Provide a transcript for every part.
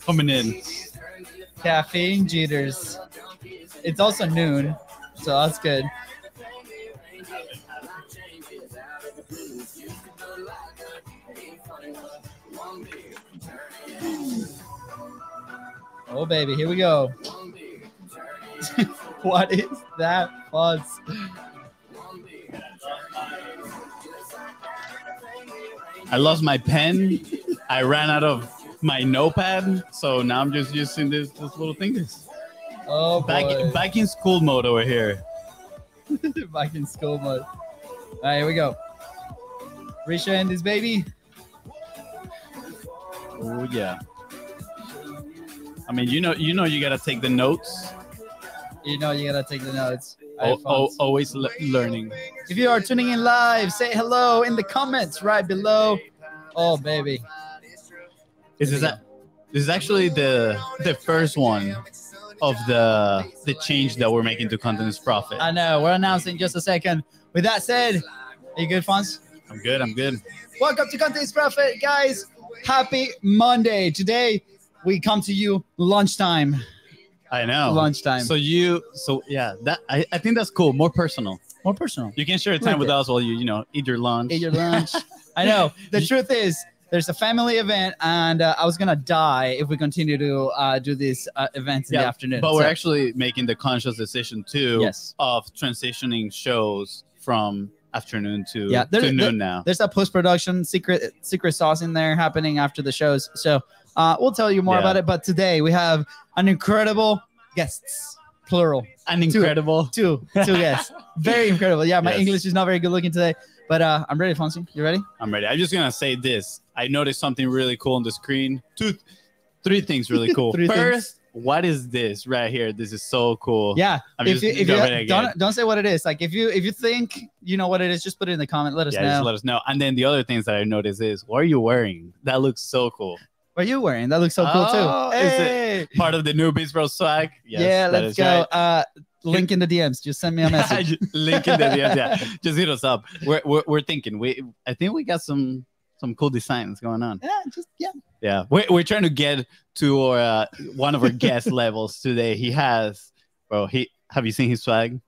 coming in. Caffeine jitters. It's also noon, so that's good. Oh, baby, here we go. What is that buzz? I lost my pen. I ran out of my notepad, so now I'm just using this little thingies. Oh, boy. Back in school mode over here. Back in school mode. All right, here we go. Resharing this baby. Oh, yeah. I mean, you know, you gotta take the notes. You know, you gotta take the notes. Always learning. If you are tuning in live, say hello in the comments right below. Oh, baby. This is actually the first one of the change that we're making to Content Is Profit. I know. We're announcing in just a second. With that said, are you good, Fonz? I'm good. I'm good. Welcome to Content Is Profit, guys. Happy Monday. Today, we come to you lunchtime. I know. Lunchtime. So yeah. I think that's cool. More personal. You can share time with us while you eat your lunch. I know. The truth is, there's a family event, and I was gonna die if we continue to do these events in the afternoon. But we're actually making the conscious decision too of transitioning shows from afternoon to noon now. There's a post-production secret sauce in there happening after the shows. So. We'll tell you more about it, but today we have an incredible guests, plural. An incredible. Two guests. Very incredible. Yeah, my English is not very good looking today, but I'm ready, Fonzie. You ready? I'm ready. I'm just going to say this. I noticed something really cool on the screen. Three things really cool. First, what is this right here? This is so cool. Yeah. Don't say what it is. Like if you think you know what it is, just put it in the comment. Let us know. Just let us know. And then the other things that I noticed is, what are you wearing? That looks so cool. What are you wearing? That looks so cool too. Hey. Is it part of the new Biz Bros swag? Yes, yeah, let's go. Right. Link in the DMs. Just send me a message. Link in the DMs. Yeah, just hit us up. We're thinking. I think we got some cool designs going on. Yeah, We're trying to get to our one of our guest levels today. He has, bro. Have you seen his swag?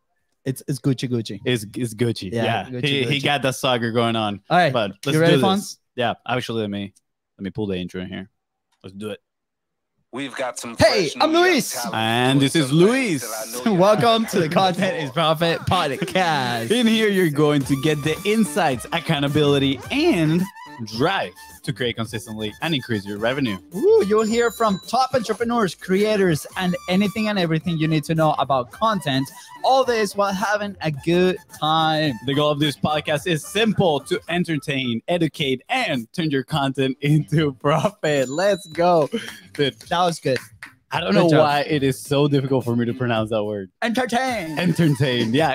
It's Gucci. It's Gucci. Yeah. Gucci, he got that swagger going on. All right, but let's do this. Fonz? Yeah, actually, let me pull the intro in here. Let's do it. We've got some. Hey, I'm Luis. And this is Luis. Welcome to the Content Is Profit podcast. In here, you're going to get the insights, accountability, and drive to create consistently and increase your revenue. Ooh, you'll hear from top entrepreneurs, creators, and anything and everything you need to know about content. All this while having a good time. The goal of this podcast is simple: to entertain, educate, and turn your content into profit. Let's go. Dude, that was good. I don't know why it is so difficult for me to pronounce that word. Entertain. Yeah,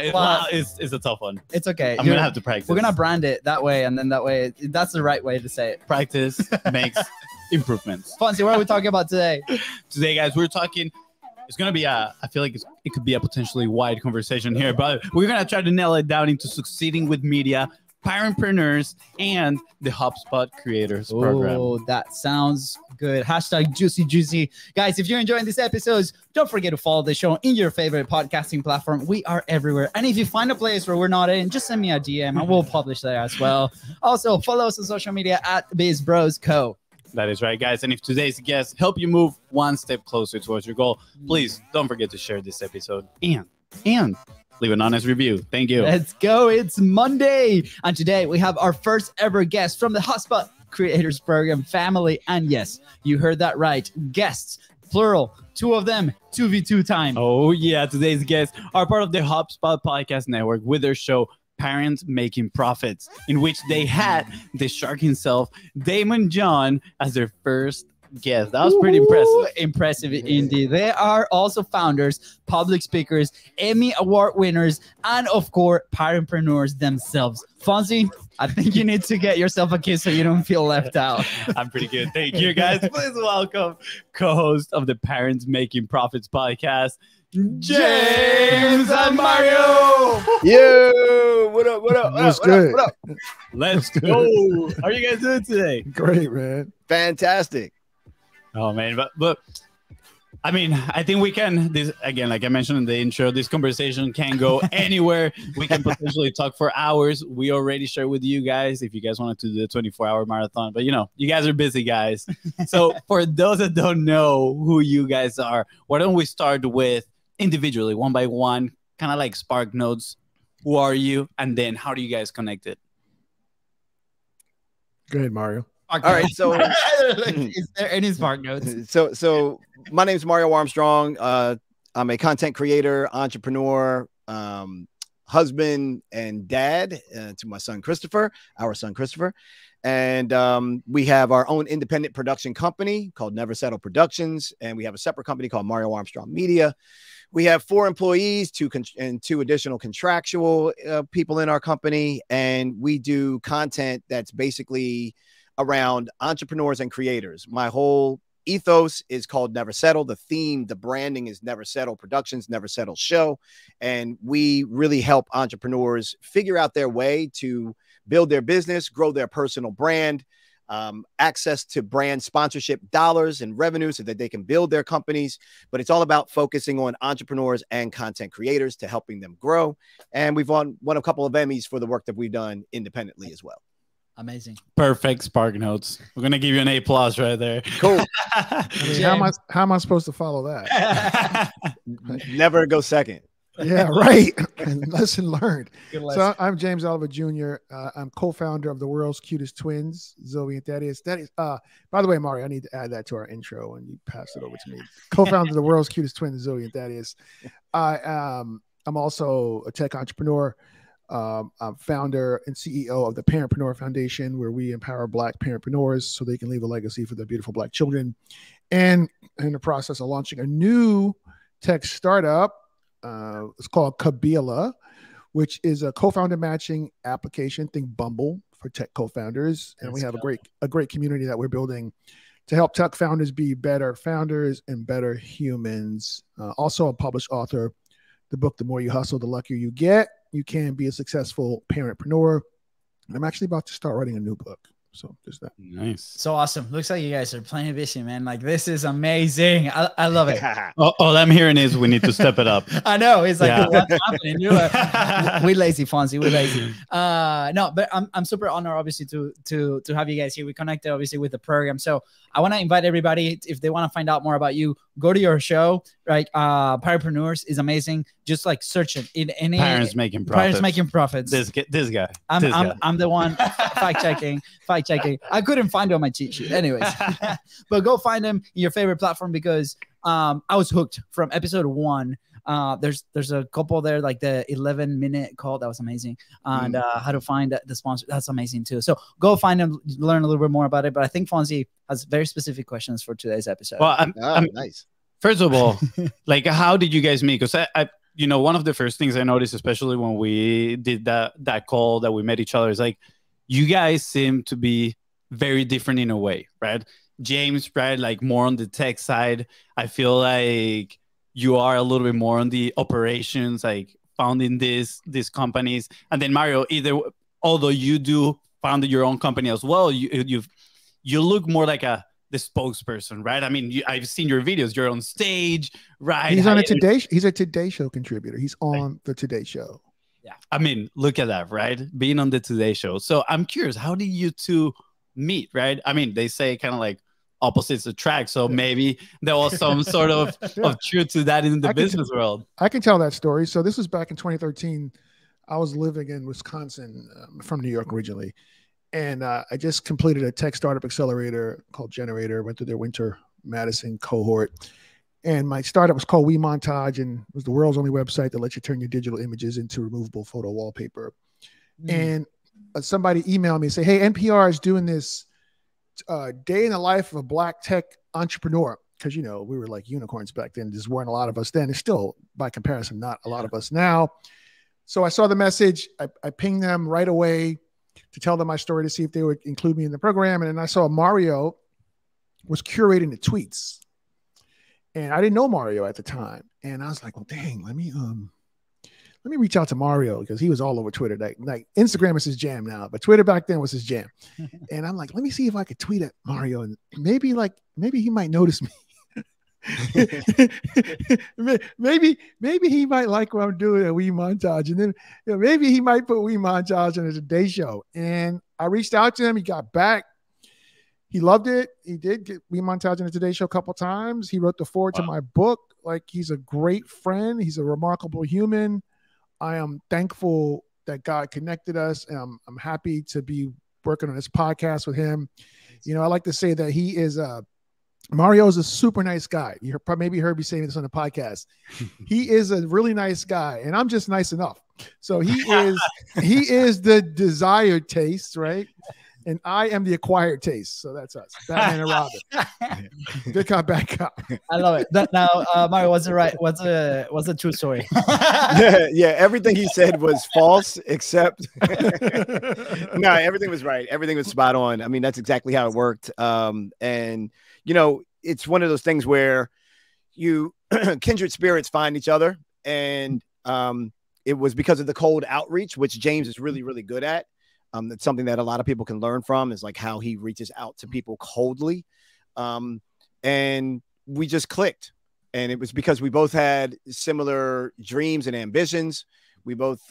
it's a tough one. It's okay. I'm going to have to practice. We're going to brand it that way, and then that way, that's the right way to say it. Practice makes improvements. Fonzie, what are we talking about today? Today, guys, we're talking, it's going to be I feel like it could be a potentially wide conversation here, but we're going to try to nail it down into succeeding with media, Parentpreneurs, and the HubSpot Creators Program. Oh, that sounds good. Hashtag juicy. Guys, if you're enjoying these episodes, don't forget to follow the show in your favorite podcasting platform. We are everywhere. And if you find a place where we're not in, just send me a DM and we'll publish there as well. Also, follow us on social media at Biz Bros Co. That is right, guys. And if today's guests help you move one step closer towards your goal, please don't forget to share this episode and leave an honest review. Thank you. Let's go. It's Monday. And today we have our first ever guest from the HubSpot Creators Program family. And yes, you heard that right. Guests, plural, two of them, 2v2 time. Oh, yeah. Today's guests are part of the HubSpot Podcast Network with their show, Parents Making Profits, in which they had the shark himself, Damon John, as their first guest. That was pretty impressive indeed. They are also founders, public speakers, Emmy Award winners, and of course, parentpreneurs themselves. Fonzie, I think you need to get yourself a kiss so you don't feel left out. I'm pretty good. Thank you, guys. Please welcome co-host of the Parents Making Profits podcast, James and Mario. Yo, what up? Let's go. How are you guys doing today? Great, man. Fantastic. Oh man, but I mean, I think we can, this again, like I mentioned in the intro, this conversation can go anywhere. We can potentially talk for hours. We already shared with you guys if you guys wanted to do the 24-hour marathon, but you know, you guys are busy guys. So for those that don't know who you guys are, why don't we start with individually, one by one, kind of like spark notes. Who are you? And then how do you guys connect it? Go ahead, Mario. All right, so is there any spark notes? So my name is Mario Armstrong. I'm a content creator, entrepreneur, husband, and dad to my son Christopher, and we have our own independent production company called Never Settle Productions, and we have a separate company called Mario Armstrong Media. We have 4 employees, 2 additional contractual people in our company, and we do content that's basically around entrepreneurs and creators. My whole ethos is called Never Settle. The theme, the branding is Never Settle Productions, Never Settle Show. And we really help entrepreneurs figure out their way to build their business, grow their personal brand, access to brand sponsorship dollars and revenue so that they can build their companies. But it's all about focusing on entrepreneurs and content creators to helping them grow. And we've won a couple of Emmys for the work that we've done independently as well. Amazing. Perfect spark notes. We're going to give you an A+ right there. Cool. I mean, how am I supposed to follow that? Never go second. Yeah, right. Lesson learned. Good lesson. So I'm James Oliver Jr. I'm co-founder of the World's Cutest Twins, Zoe and Thaddeus. By the way, Mario, I need to add that to our intro and you pass it over to me. Co-founder of the World's Cutest Twins, Zoe and Thaddeus. I'm also a tech entrepreneur. I'm founder and CEO of the Parentpreneur Foundation, where we empower Black parentpreneurs so they can leave a legacy for their beautiful Black children. And in the process of launching a new tech startup, it's called Kabila, which is a co-founder matching application, think Bumble for tech co-founders. And we have a great community that we're building to help tech founders be better founders and better humans. Also a published author, the book, The More You Hustle, The Luckier You Get. You can be a successful parentpreneur. I'm actually about to start writing a new book. So there's that. Nice. So awesome. Looks like you guys are playing busy, man. Like, this is amazing. I love it. All I'm hearing is we need to step it up. I know. It's like, yeah. What's happening? You're like, we lazy, Fonzie. We lazy. No, but I'm super honored, obviously, to have you guys here. We connected, obviously, with the program. So I want to invite everybody, if they want to find out more about you, go to your show, right? Parentpreneurs is amazing. Just like search it in any Parents Making Profits. This guy. I'm the one fact checking. I couldn't find it on my cheat sheet anyways. But go find him in your favorite platform, because I was hooked from episode 1. There's a couple there, like the 11-minute call. That was amazing. And how to find the sponsor. That's amazing too. So go find him, learn a little bit more about it. But I think Fonzie has very specific questions for today's episode. Well, nice. First of all, like, how did you guys meet? Because I you know, one of the first things I noticed, especially when we did that call that we met each other, is like, you guys seem to be very different in a way, right? James, right, like more on the tech side. I feel like you are a little bit more on the operations, like founding these companies. And then Mario, although you do founded your own company as well, you look more like the spokesperson, right? I mean, I've seen your videos. You're on stage, right? He's a Today Show contributor. He's on the Today Show. Yeah, I mean, look at that, right? Being on the Today Show. So I'm curious, how did you two meet, right? I mean, they say kind of like opposites attract. So maybe there was some sort of, of truth to that in the business world. I can tell that story. So this was back in 2013. I was living in Wisconsin, from New York originally. And I just completed a tech startup accelerator called Generator, went through their Winter Madison cohort. And my startup was called WeMontage, and it was the world's only website that lets you turn your digital images into removable photo wallpaper. Mm. And somebody emailed me and said, hey, NPR is doing this day in the life of a Black tech entrepreneur. Because, you know, we were like unicorns back then. There weren't a lot of us then. There's still, by comparison, not a lot of us now. So I saw the message. I pinged them right away to tell them my story to see if they would include me in the program. And then I saw Mario was curating the tweets. And I didn't know Mario at the time. And I was like, well, dang, let me let me reach out to Mario because he was all over Twitter. Like Instagram is his jam now, but Twitter back then was his jam. And I'm like, let me see if I could tweet at Mario and maybe he might notice me. maybe he might like what I'm doing at WeMontage, and then maybe he might put WeMontage on his day show. And I reached out to him. He got back. He loved it. He did get WeMontage on the Today Show a couple times. He wrote the foreword to my book. Like, he's a great friend. He's a remarkable human. I am thankful that God connected us, and I'm happy to be working on this podcast with him. You know, I like to say that he is a Mario is a super nice guy. You maybe heard me saying this on the podcast. He is a really nice guy, and I'm just nice enough. So he is the desired taste, right? And I am the acquired taste. So that's us, Batman and Robin. Good cop, bad cop. I love it. That now, Mario, what's the true story? yeah. Everything he said was false, except no, everything was right. Everything was spot on. I mean, that's exactly how it worked. And you know, it's one of those things where you kindred spirits find each other, and it was because of the cold outreach, which James is really, really good at. That's something that a lot of people can learn from, is like how he reaches out to people coldly. And we just clicked. And it was because we both had similar dreams and ambitions. We both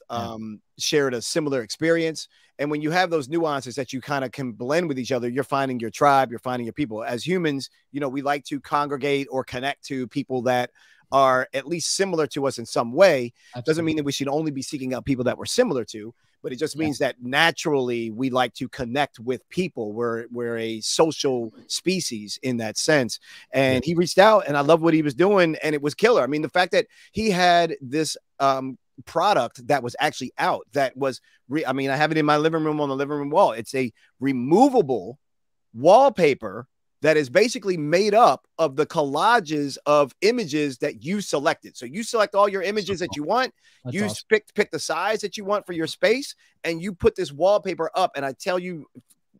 shared a similar experience. And when you have those nuances that you kind of can blend with each other, you're finding your tribe, you're finding your people. As humans, you know, we like to congregate or connect to people that are at least similar to us in some way. Absolutely. Doesn't mean that we should only be seeking out people that we're similar to, but it just means that naturally we like to connect with people. We're a social species in that sense. And he reached out, and I love what he was doing, and it was killer. I mean, the fact that he had this product that was actually out, that was, I mean, I have it in my living room on the living room wall. It's a removable wallpaper that is basically made up of the collages of images that you selected. So you select all your images that you want. That's you awesome. pick the size that you want for your space, and you put this wallpaper up. And I tell you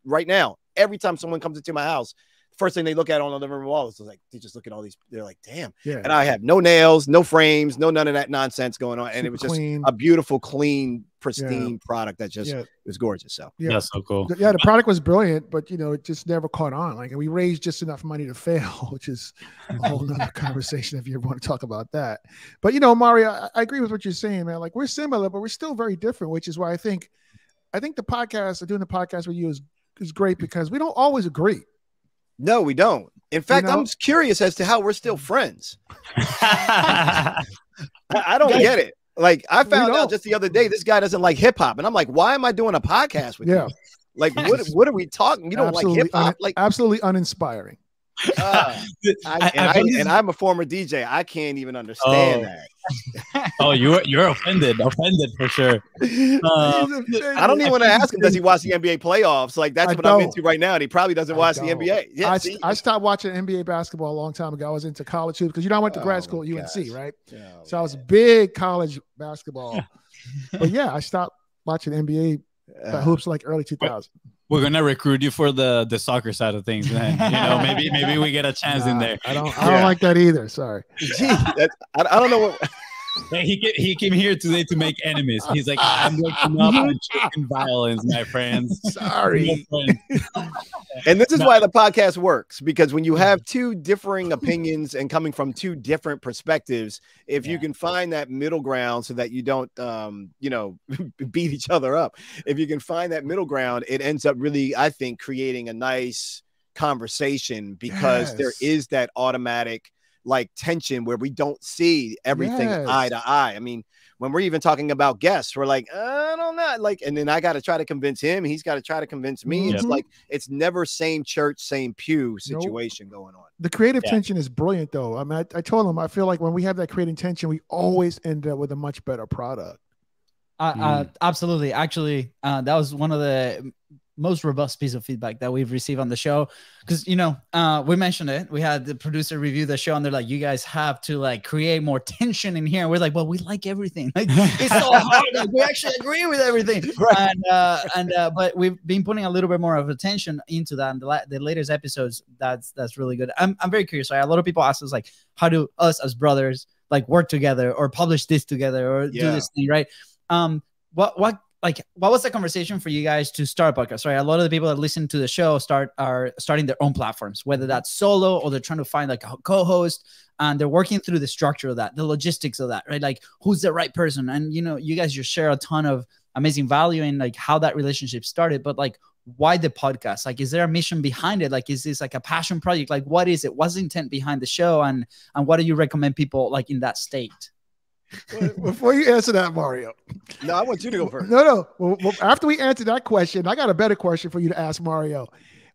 right now, every time someone comes into my house, first thing they look at on the living room wall is like, they just look at all these. They're like, damn. Yeah. And I have no nails, no frames, no none of that nonsense going on. And it was just a beautiful, clean, pristine product that just it was gorgeous. So that's so cool. Yeah, the product was brilliant, but you know, it just never caught on. Like, we raised just enough money to fail, which is a whole nother conversation if you ever want to talk about that. But you know, Mario, I agree with what you're saying, man. Like, we're similar, but we're still very different, which is why I think the podcast, doing the podcast with you is great, because we don't always agree. No, we don't. In fact, you know, I'm curious as to how we're still friends. I don't get it. Like, I found out just the other day, this guy doesn't like hip hop. And I'm like, why am I doing a podcast with you? Like, what are we talking? You don't like hip hop? Like, absolutely uninspiring. And I'm a former DJ. I can't even understand that. Oh, you're offended for sure. I don't even want to ask him, does he watch the NBA playoffs? Like, that's what I'm into right now, and he probably doesn't watch the NBA. Yeah, I stopped watching NBA basketball a long time ago. I was into college hoops, because you know, I went to grad school at UNC, right? Oh, so I was big college basketball. But yeah, I stopped watching NBA hoops like early 2000s. We're gonna recruit you for the soccer side of things, man. You know, maybe we get a chance in there. I don't like that either. Sorry. Gee, I don't know what. Hey, he came here today to make enemies. He's like, I'm looking up on chicken violence, my friends. Sorry. And this is why the podcast works, because when you have two differing opinions and coming from two different perspectives, if you can find that middle ground so that you don't, you know, beat each other up. If you can find that middle ground, it ends up really, I think, creating a nice conversation, because there is that automatic like tension where we don't see everything eye to eye. I mean, when we're even talking about guests, we're like, I don't know. Like, and then I got to try to convince him. He's got to try to convince me. It's like, it's never same church, same pew situation going on. The creative tension is brilliant though. I mean, I told him, I feel like when we have that creative tension, we always end up with a much better product. Absolutely. Actually, that was one of the most robust piece of feedback that we've received on the show, because you know, we mentioned it, we had the producer review the show, and they're like, you guys have to like create more tension in here. And we're like, well, we like everything, like it's so hard, like, we actually agree with everything, right? and but we've been putting a little bit more of attention into that in the latest episodes. That's really good. I'm very curious, right? A lot of people ask us, like, how do us as brothers like work together or publish this together or do this thing, right? What was the conversation for you guys to start a podcast, right? A lot of the people that listen to the show are starting their own platforms, whether that's solo or they're trying to find like a co-host, and they're working through the structure of that, the logistics of that, right? Like who's the right person? And you know, you guys just share a ton of amazing value in like how that relationship started, but like why the podcast? Like, is there a mission behind it? Like, is this like a passion project? Like, what is it? What's the intent behind the show? And what do you recommend people like in that state? Before you answer that, Mario. No, I want you to go first. No. Well, after we answer that question, I got a better question for you to ask Mario.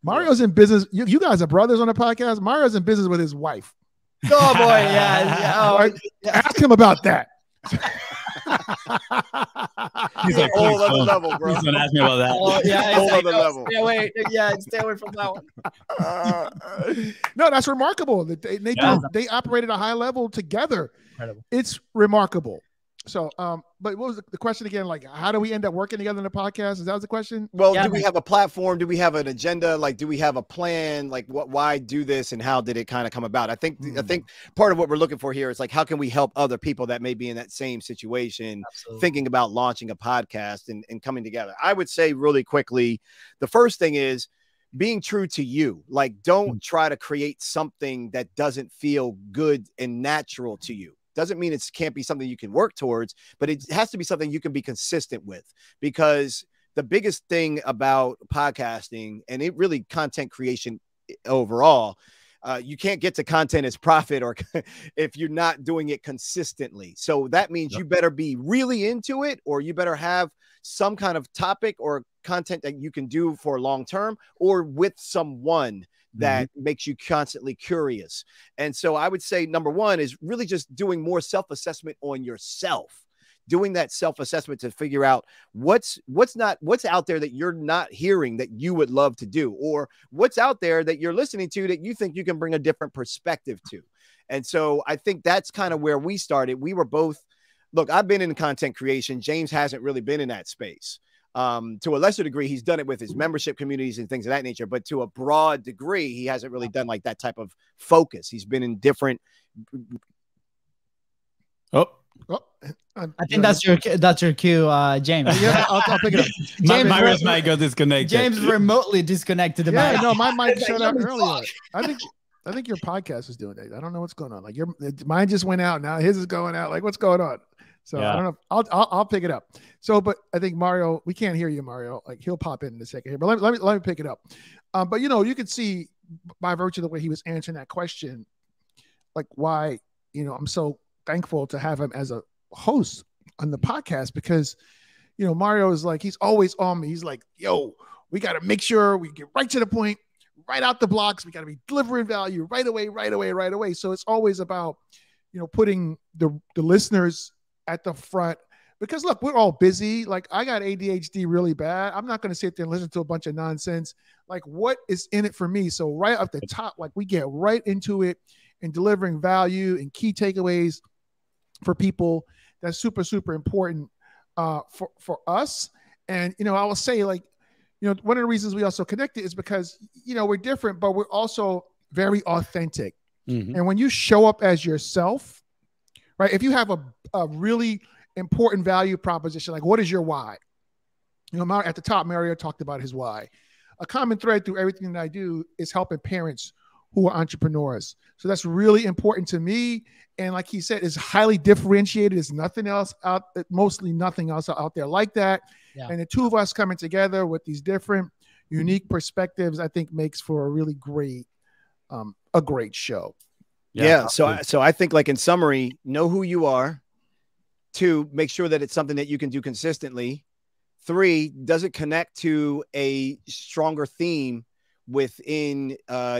Mario's in business. You guys are brothers on the podcast. Mario's in business with his wife. Oh, boy. Yeah. Right? Ask him about that. He's like, whole other level, bro. He's gonna ask me about that. Oh, yeah, whole other level. Stay away from that one. No, that's remarkable. They operate at a high level together. Incredible. It's remarkable. So, but what was the question again? Like, how do we end up working together in a podcast? Is that the question? Well, do we have a platform? Do we have an agenda? Like, do we have a plan? Like, why do this and how did it kind of come about? I think part of what we're looking for here is like, how can we help other people that may be in that same situation, thinking about launching a podcast and coming together? I would say really quickly, the first thing is being true to you. Like, don't try to create something that doesn't feel good and natural to you. Doesn't mean it can't be something you can work towards, but it has to be something you can be consistent with, because the biggest thing about podcasting and it really content creation overall, you can't get to Content Is Profit or if you're not doing it consistently. So that means you better be really into it, or you better have some kind of topic or content that you can do for long term or with someone that makes you constantly curious. And so I would say number one is really just doing more self-assessment on yourself, doing that self-assessment to figure out what's out there that you're not hearing that you would love to do, or what's out there that you're listening to that you think you can bring a different perspective to. And so I think that's kind of where we started. We were both, look, I've been in content creation. James hasn't really been in that space. To a lesser degree, he's done it with his membership communities and things of that nature, but to a broad degree, he hasn't really done like that type of focus. He's been in different. I think that's your cue, James. Yeah, I'll pick it up. Mario's mic got disconnected. James remotely disconnected the mic. No, my mic shut up earlier. I think your podcast was doing that. I don't know what's going on. Like mine just went out. Now his is going out. Like what's going on? So I don't know. I'll pick it up. So, but I think Mario, we can't hear you, Mario. Like he'll pop in a second here, but let me pick it up. But you know, you could see by virtue of the way he was answering that question, like why, you know, I'm so thankful to have him as a host on the podcast, because, you know, Mario is like, he's always on me. He's like, yo, we got to make sure we get right to the point, right out the blocks. We got to be delivering value right away. So it's always about, you know, putting the listeners at the front, because look, we're all busy. Like I got ADHD really bad. I'm not going to sit there and listen to a bunch of nonsense. Like what is in it for me? So right up the top, like we get right into it and delivering value and key takeaways for people. That's super, super important for us. And, you know, I will say like, you know, one of the reasons we also connected is because, you know, we're different, but we're also very authentic. And when you show up as yourself, right? If you have a really important value proposition, like what is your why? You know, at the top, Mario talked about his why. A common thread through everything that I do is helping parents who are entrepreneurs. So that's really important to me. And like he said, it's highly differentiated. There's nothing else out, mostly nothing else out there like that. Yeah. And the two of us coming together with these different, unique perspectives, I think makes for a really great, a great show. Yeah. So I think like in summary, know who you are. 2, make sure that it's something that you can do consistently. 3, does it connect to a stronger theme within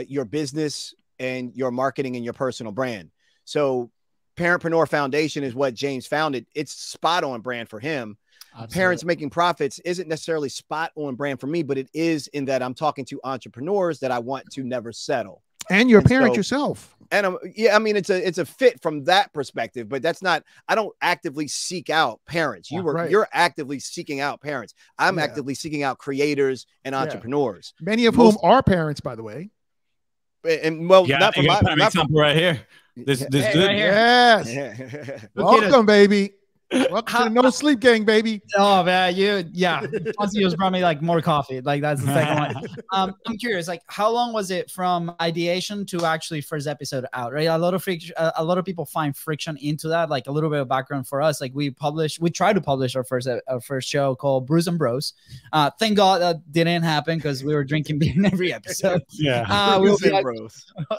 your business and your marketing and your personal brand? So Parentpreneur Foundation is what James founded. It's spot on brand for him. Absolutely. Parents Making Profits isn't necessarily spot on brand for me, but it is in that I'm talking to entrepreneurs that I want to never settle. And you're a parent yourself. And I mean, it's a fit from that perspective, but that's not, I don't actively seek out parents. You're actively seeking out parents. I'm actively seeking out creators and entrepreneurs. Many of whom are parents, by the way. And well, not for my example right here. This good. Right yes. Welcome, baby. Welcome to the No Sleep Gang, baby. Oh man, Fonzie was brought me like more coffee. Like that's the second one. I'm curious, like how long was it from ideation to actually first episode out? Right, a lot of people find friction into that. Like a little bit of background for us. Like we tried to publish our first show called Brews and Bros. Thank God that didn't happen because we were drinking beer in every episode. Yeah, we'll be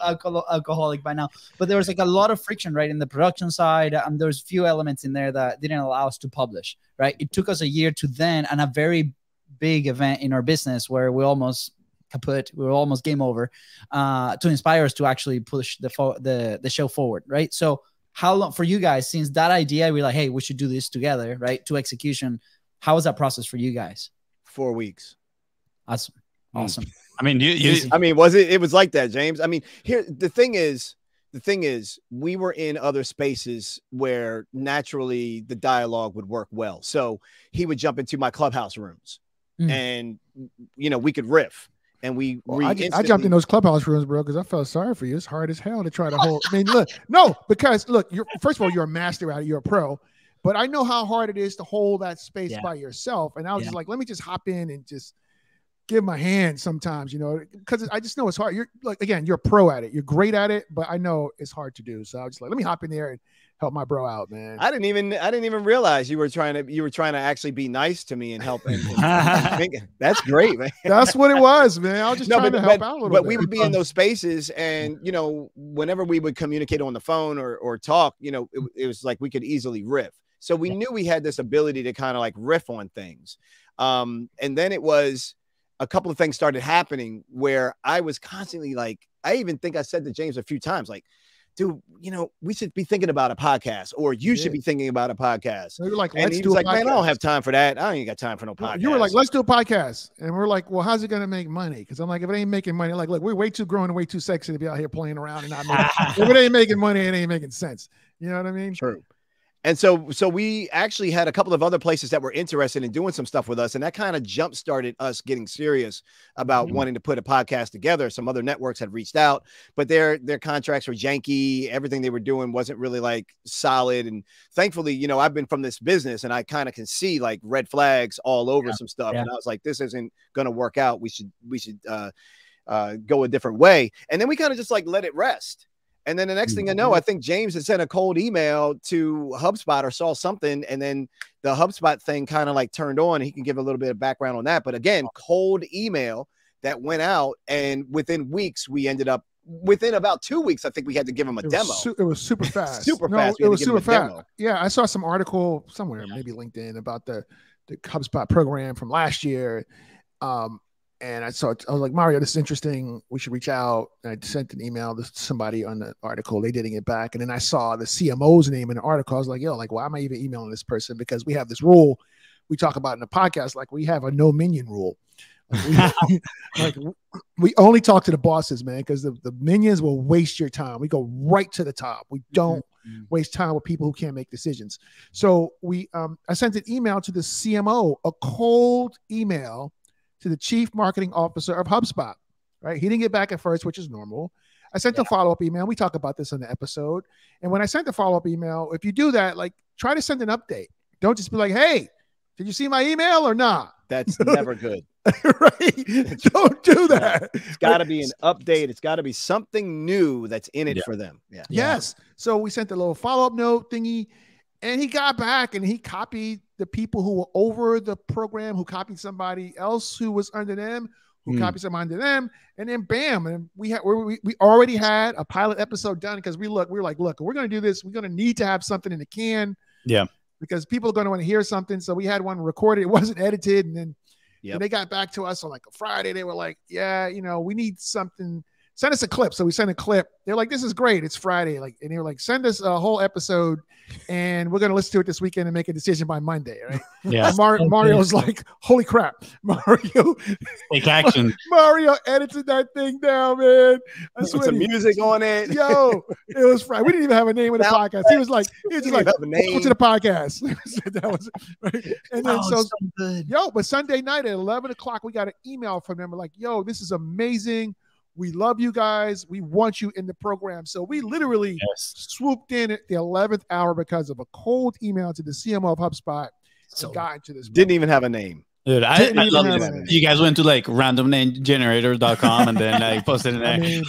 alcoholic by now. But there was like a lot of friction, right, in the production side, and there's few elements in there that didn't allow us to publish, right? It took us a year to then, and a very big event in our business where we almost kaput, we were almost game over, to inspire us to actually push the show forward, right? So how long for you guys, since that idea, we're like, hey, we should do this together, right? To execution, how was that process for you guys? 4 weeks. Awesome. Awesome. I mean, it was like that, James. I mean, here, the thing is, we were in other spaces where naturally the dialogue would work well. So he would jump into my clubhouse rooms and, you know, we could riff. And I jumped in those clubhouse rooms, bro, because I felt sorry for you. It's hard as hell to try to hold. I mean, look, no, because look, first of all, you're a master at it. You're a pro. But I know how hard it is to hold that space by yourself. And I was just like, let me just hop in and just give my hand sometimes, you know, because I just know it's hard. You're like, again, you're a pro at it. You're great at it, but I know it's hard to do. So I was just like, let me hop in there and help my bro out, man. I didn't even realize you were trying to actually be nice to me and help. That's great, man. That's what it was, man. I was just trying to help out a little bit. But we would be in those spaces, and you know, whenever we would communicate on the phone or talk, you know, it was like we could easily riff. So we knew we had this ability to kind of like riff on things, and then it was. A couple of things started happening where I was constantly like, I even think I said to James a few times, like, dude, you know, we should be thinking about a podcast, or you should be thinking about a podcast. And you're like, let's do a podcast. Man, I don't have time for that. I ain't got time for no podcast. You were like, let's do a podcast. And we're like, well, how's it going to make money? Because I'm like, if it ain't making money, like, look, we're way too grown and way too sexy to be out here playing around and not making. If it ain't making money, it ain't making sense. You know what I mean? True. And so we actually had a couple of other places that were interested in doing some stuff with us. And that kind of jump-started us getting serious about wanting to put a podcast together. Some other networks had reached out, but their contracts were janky. Everything they were doing wasn't really like solid. And thankfully, you know, I've been from this business and I kind of can see like red flags all over some stuff. Yeah. And I was like, this isn't going to work out. We should go a different way. And then we kind of just like let it rest. And then the next thing I know, I think James had sent a cold email to HubSpot or saw something. And then the HubSpot thing kind of like turned on. He can give a little bit of background on that. But again, cold email that went out. And within weeks, we ended up within about 2 weeks. I think we had to give him a demo. It was super fast. It was super fast. Yeah. I saw some article somewhere, maybe LinkedIn, about the HubSpot program from last year. And I was like, Mario, this is interesting. We should reach out. And I sent an email to somebody on the article. They didn't get back. And then I saw the CMO's name in the article. I was like, yo, like, why am I even emailing this person? Because we have this rule we talk about in the podcast. Like, we have a no minion rule. We only talk to the bosses, man, because the minions will waste your time. We go right to the top. We don't waste time with people who can't make decisions. So I sent an email to the CMO, a cold email, to the chief marketing officer of HubSpot, right? He didn't get back at first, which is normal. I sent a follow-up email. We talk about this in the episode. And when I sent the follow-up email, if you do that, like try to send an update. Don't just be like, hey, did you see my email or not? That's never good. Right? Don't do that. It's got to be an update. It's got to be something new that's in it for them. Yeah. Yes. So we sent a little follow-up note thingy. And he got back and he copied the people who were over the program, who copied somebody else who was under them, who copied someone under them. And then bam, and we already had a pilot episode done because we were like, look, we're going to do this. We're going to need to have something in the can. Yeah. Because people are going to want to hear something. So we had one recorded. It wasn't edited. And then and they got back to us on like a Friday. They were like, yeah, you know, we need something. Send us a clip. So we sent a clip. They're like, this is great. It's Friday. Like, and they were like, send us a whole episode and we're going to listen to it this weekend and make a decision by Monday. Right? Yeah. Mario's like, holy crap. Mario. Take action. Mario edited that thing down, man. I swear some music on it. Yo, it was Friday. We didn't even have a name in the podcast. He was just like, welcome to the podcast. That was right. And then so Sunday night at 11 o'clock, we got an email from them. We're like, yo, this is amazing. We love you guys. We want you in the program. So we literally swooped in at the 11th hour because of a cold email to the CMO of HubSpot. So got to this. Didn't even have a name. Dude, I love this. You guys went to like randomnamegenerator.com and then like posted it there. I mean,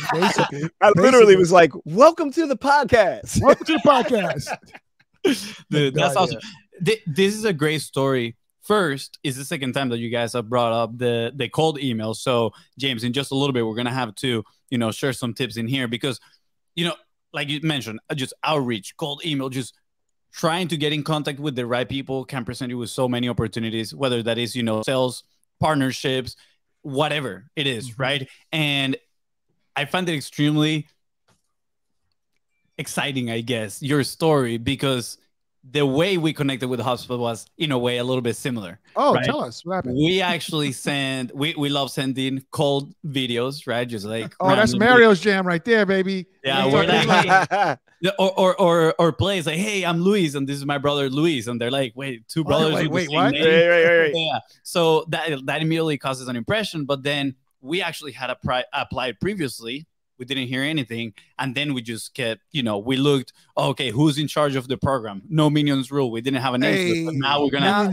I literally was like, welcome to the podcast. Welcome to the podcast. Dude, that's awesome. This is a great story. First is the second time that you guys have brought up the cold email. So James, in just a little bit, we're going to have to, you know, share some tips in here because, you know, like you mentioned, just outreach, cold email, just trying to get in contact with the right people can present you with so many opportunities, whether that is, you know, sales, partnerships, whatever it is, right? And I find it extremely exciting, I guess, your story, because the way we connected with HubSpot was, in a way, a little bit similar. Oh, right? Tell us what happened. We actually send, we love sending cold videos, right? Just like oh, that's Mario's jam right there, baby. Yeah, we're like, or plays like, hey, I'm Luis, and this is my brother Luis, and they're like, wait, two brothers. Wait, what? Right. Yeah. So that immediately causes an impression, but then we actually had applied previously. We didn't hear anything. And then we just kept, you know, we looked, okay, who's in charge of the program? No minions rule. We didn't have an answer. But now we're going to.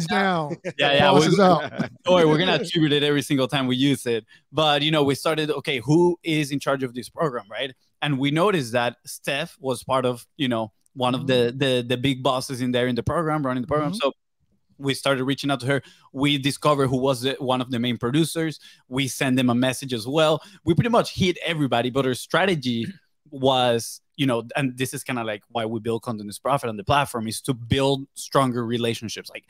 We're going to attribute it every single time we use it. But, you know, we started, okay, who is in charge of this program, right? And we noticed that Steph was part of, you know, one of the big bosses in there in the program, running the program. So we started reaching out to her. We discovered who was one of the main producers. We sent them a message as well. We pretty much hit everybody, but our strategy was, you know, and this is kind of like why we build Content Is Profit on the platform, is to build stronger relationships. Like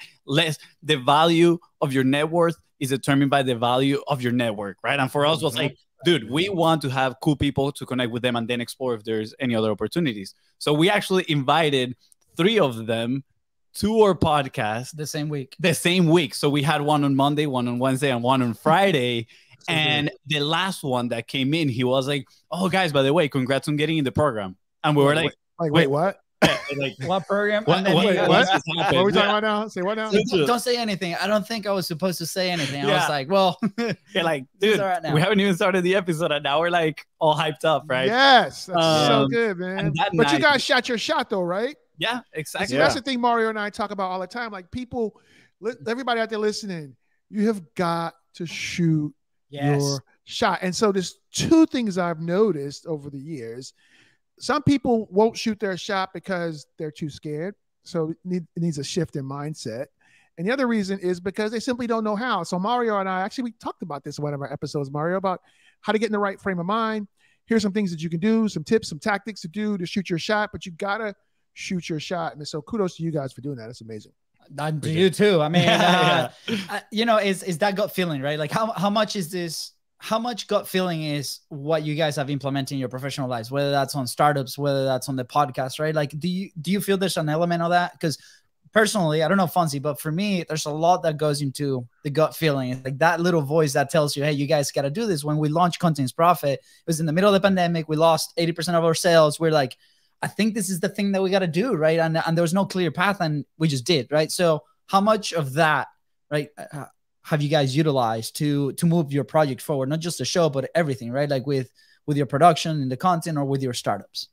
the value of your net worth is determined by the value of your network, right? And for us, it was like, dude, we want to have cool people to connect with them and then explore if there's any other opportunities. So we actually invited 3 of them to our podcast the same week. So we had one on Monday, one on Wednesday, and one on Friday. And the last one that came in, he was like, "Oh, guys, by the way, congrats on getting in the program." And we were "Wait, what? Yeah, like what program? What are we talking about now? Say what now? Don't say anything. I don't think I was supposed to say anything." I was like, "Well, dude, right now. We haven't even started the episode, and now we're like all hyped up, right?" Yes, that's so good, man. But you guys shot your shot, though, right? Yeah, exactly. That's the thing Mario and I talk about all the time. Like people, everybody out there listening, you have got to shoot your shot. And so there's 2 things I've noticed over the years. Some people won't shoot their shot because they're too scared. So it needs a shift in mindset. And the other reason is because they simply don't know how. So Mario and I, actually, we talked about this in one of our episodes, Mario, about how to get in the right frame of mind. Here's some things that you can do, some tips, some tactics to do to shoot your shot, but you got to shoot your shot. And so kudos to you guys for doing that. It's amazing. To you too. I mean, you know, it's that gut feeling, right? Like how much is this, how much gut feeling is what you guys have implemented in your professional lives, whether that's on startups, whether that's on the podcast, right? Like, do you feel there's an element of that? Because personally, I don't know, Fonzie, but for me, there's a lot that goes into the gut feeling. It's like that little voice that tells you, hey, you guys got to do this. When we launched Content Is Profit, it was in the middle of the pandemic. We lost 80% of our sales. We're like, I think this is the thing that we got to do, right? And there was no clear path, and we just did, right? So how much of that, right, have you guys utilized to move your project forward, not just the show, but everything, right? Like with your production and the content or with your startups?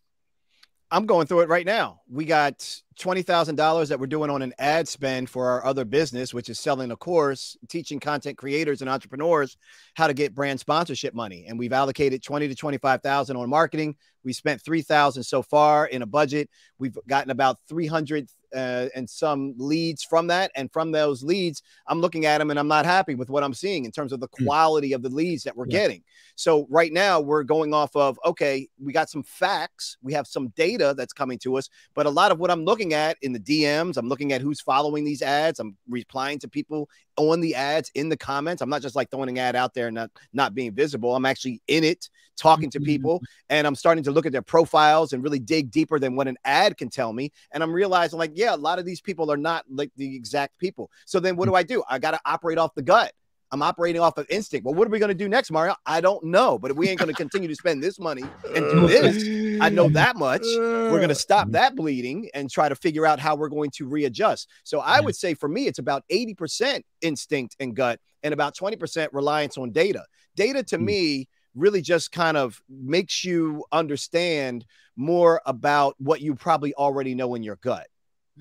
I'm going through it right now. We got $20,000 that we're doing on an ad spend for our other business, which is selling a course, teaching content creators and entrepreneurs how to get brand sponsorship money. And we've allocated $20,000 to $25,000 on marketing. We spent $3,000 so far in a budget. We've gotten about 300 and some leads from that. And from those leads, I'm looking at them and I'm not happy with what I'm seeing in terms of the quality of the leads that we're getting. So right now we're going off of, okay, we got some facts. We have some data that's coming to us, but a lot of what I'm looking at in the DMs, I'm looking at who's following these ads. I'm replying to people on the ads in the comments. I'm not just like throwing an ad out there and not being visible. I'm actually in it talking to people, and I'm starting to look at their profiles and really dig deeper than what an ad can tell me. And I'm realizing, like, yeah, a lot of these people are not like the exact people. So then what do? I got to operate off the gut. I'm operating off of instinct. Well, what are we going to do next, Mario? I don't know. But if we ain't going to continue to spend this money and do this, I know that much. We're going to stop that bleeding and try to figure out how we're going to readjust. So I would say for me, it's about 80% instinct and gut and about 20% reliance on data. Data to me really just kind of makes you understand more about what you probably already know in your gut.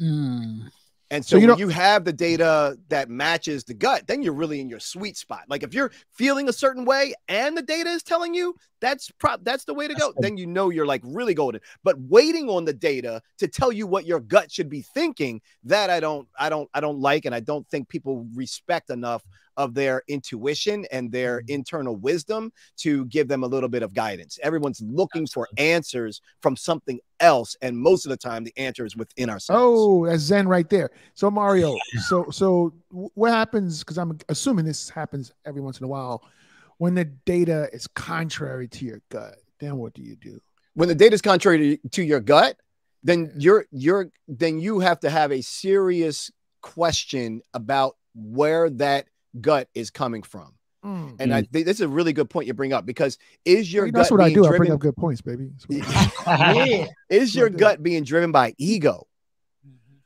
Mm. And so, when you have the data that matches the gut, then you're really in your sweet spot. Like if you're feeling a certain way and the data is telling you that's the way to go, then you know you're like really golden. But waiting on the data to tell you what your gut should be thinking, that I don't like, and I don't think people respect enough of their intuition and their internal wisdom to give them a little bit of guidance. Everyone's looking for answers from something else, and most of the time the answer is within ourselves. Oh, that's Zen right there. So Mario, so what happens, because I'm assuming this happens every once in a while, when the data is contrary to your gut, then what do you do? When the data is contrary to your gut, then you have to have a serious question about where that gut is coming from. Mm. And I think this is a really good point you bring up, because is your gut being driven? I bring up good points, baby. Is your gut being driven by ego? Mm-hmm.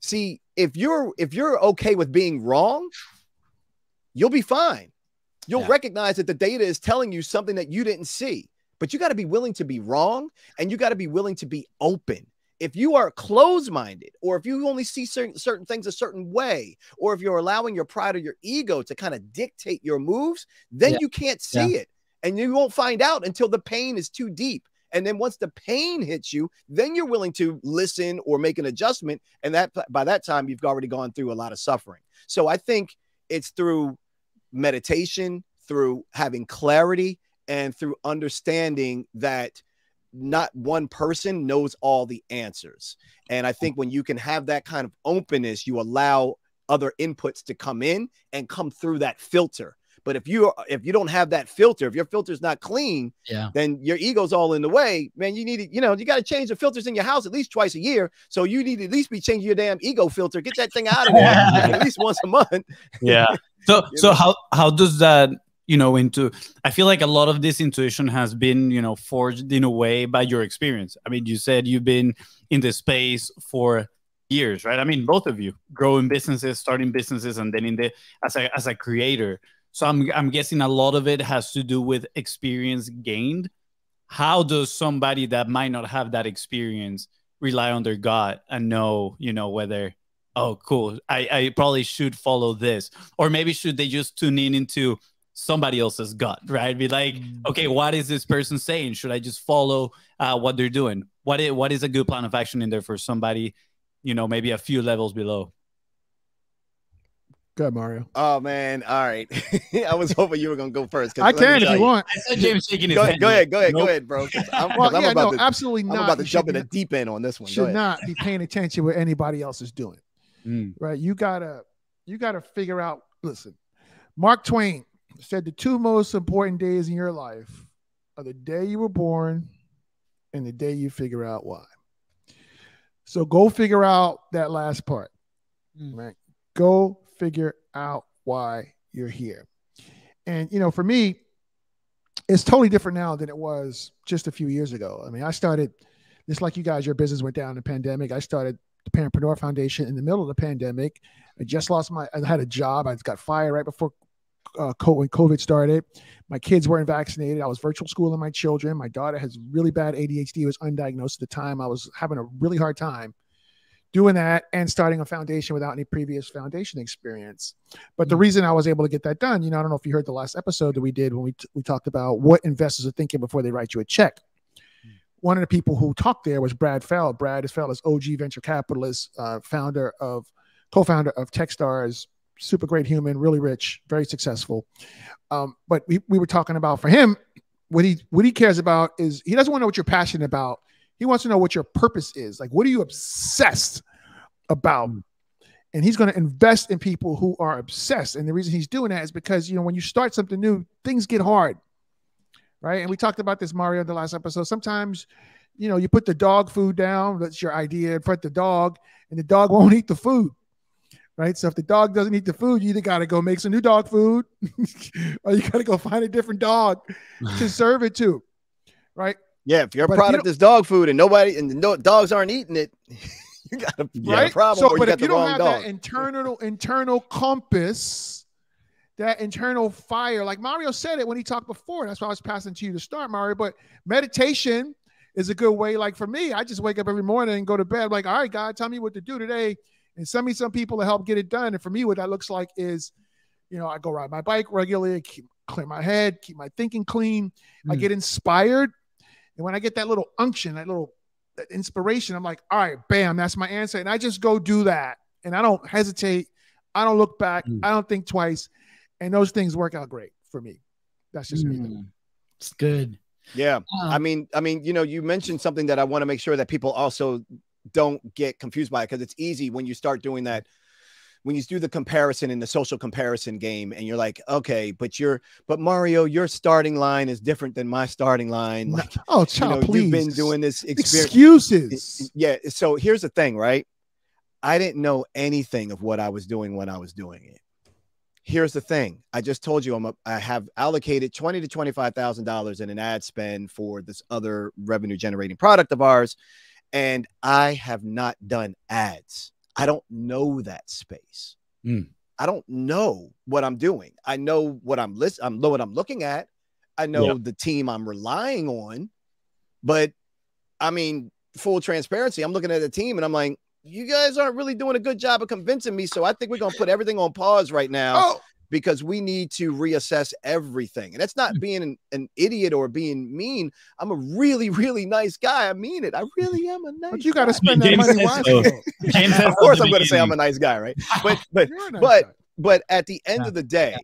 See, if you're okay with being wrong, you'll be fine. You'll recognize that the data is telling you something that you didn't see, but you got to be willing to be wrong, and you got to be willing to be open. If you are closed-minded, or if you only see certain things a certain way, or if you're allowing your pride or your ego to kind of dictate your moves, then you can't see it. And you won't find out until the pain is too deep. And then once the pain hits you, then you're willing to listen or make an adjustment. And that by that time, you've already gone through a lot of suffering. So I think it's through meditation, through having clarity, and through understanding that not one person knows all the answers. And I think when you can have that kind of openness, you allow other inputs to come in and come through that filter. But if you don't have that filter, if your filter's not clean, then your ego's all in the way, man. You need to, you got to change the filters in your house at least twice a year. So you need to at least be changing your damn ego filter. Get that thing out of there at least once a month. Yeah. So how does that, I feel like a lot of this intuition has been, forged in a way by your experience. I mean, you said you've been in this space for years, right? I mean, both of you growing businesses, starting businesses, and then as a creator. So I'm guessing a lot of it has to do with experience gained. How does somebody that might not have that experience rely on their gut and know, whether, oh, cool, I probably should follow this, or maybe should they just tune in into somebody else's gut, right? Be like, okay, what is this person saying? Should I just follow what they're doing? What is a good plan of action in there for somebody, maybe a few levels below? Go ahead, Mario. Oh, man. All right. I was hoping you were going to go first. I can if you want. I said James shaking his head. Go ahead, bro. I'm about to jump in the deep end on this one. Should not be paying attention what anybody else is doing, right? You gotta figure out, listen, Mark Twain said the two most important days in your life are the day you were born and the day you figure out why. So go figure out that last part, right? Go figure out why you're here. And, for me, it's totally different now than it was just a few years ago. I mean, I started just like you guys, your business went down in the pandemic. I started the Parentpreneur Foundation in the middle of the pandemic. I just lost I had a job. I got fired right before when COVID started. My kids weren't vaccinated. I was virtual schooling my children. My daughter has really bad ADHD. It was undiagnosed at the time. I was having a really hard time doing that and starting a foundation without any previous foundation experience. But the reason I was able to get that done, I don't know if you heard the last episode that we did when we talked about what investors are thinking before they write you a check. One of the people who talked there was Brad Feld. Brad Feld is OG venture capitalist, co-founder of Techstars. Super great human, really rich, very successful. But we were talking about, for him, what he cares about is he doesn't want to know what you're passionate about. He wants to know what your purpose is. Like, what are you obsessed about? And he's going to invest in people who are obsessed. And the reason he's doing that is because, when you start something new, things get hard, right? And we talked about this, Mario, in the last episode. Sometimes, you put the dog food down, that's your idea, in front of the dog, and the dog won't eat the food. Right. So if the dog doesn't eat the food, you either got to go make some new dog food or you got to go find a different dog to serve it to. Right. Yeah. If your product is dog food and dogs aren't eating it, you got a problem. So, but if you don't have that internal compass, that internal fire. Like Mario said it when he talked before. That's why I was passing to you to start, Mario. But meditation is a good way. Like for me, I just wake up every morning and go to bed. Like, all right, God, tell me what to do today. And send me some people to help get it done. And for me, what that looks like is, you know, I go ride my bike regularly, clear my head, keep my thinking clean. I get inspired. And when I get that little unction, that inspiration, I'm like, all right, bam, that's my answer. And I just go do that. And I don't hesitate. I don't look back. I don't think twice. And those things work out great for me. That's just me. It's good. Yeah. I mean, you know, you mentioned something that I want to make sure that people also don't get confused by, because it's easy when you start doing that, when you do the comparison in the social comparison game, and you're like, okay, but Mario, your starting line is different than my starting line. Like, oh, child, please. You've been doing this experience. Excuses. Yeah. So here's the thing, right? I didn't know anything of what I was doing when I was doing it. Here's the thing. I just told you I have allocated $20,000 to $25,000 in an ad spend for this other revenue generating product of ours. And I have not done ads. I don't know that space. I don't know what I'm doing. I know what I'm looking at. I know the team I'm relying on, but I mean, full transparency, I'm looking at the team and I'm like, you guys aren't really doing a good job of convincing me. So I think we're going to put everything on pause right now because we need to reassess everything. And that's not being an idiot or being mean. I'm a really, really nice guy. I mean it. I really am a nice guy. But you got to spend that money wisely. Of course I'm going to say I'm a nice guy, right? But at the end of the day,